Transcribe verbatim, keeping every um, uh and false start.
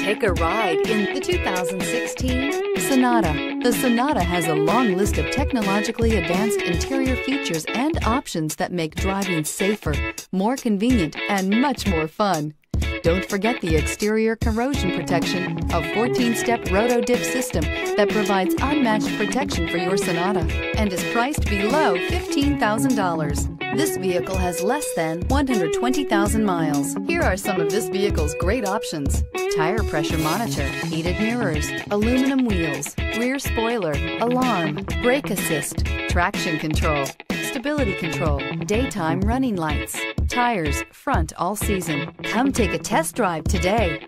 Take a ride in the two thousand sixteen Sonata. The Sonata has a long list of technologically advanced interior features and options that make driving safer, more convenient, and much more fun. Don't forget the exterior corrosion protection, a fourteen-step roto-dip system that provides unmatched protection for your Sonata and is priced below fifteen thousand dollars. This vehicle has less than one hundred twenty thousand miles. Here are some of this vehicle's great options: tire pressure monitor, heated mirrors, aluminum wheels, rear spoiler, alarm, brake assist, traction control, stability control, daytime running lights, tires, front all season. Come take a test drive today.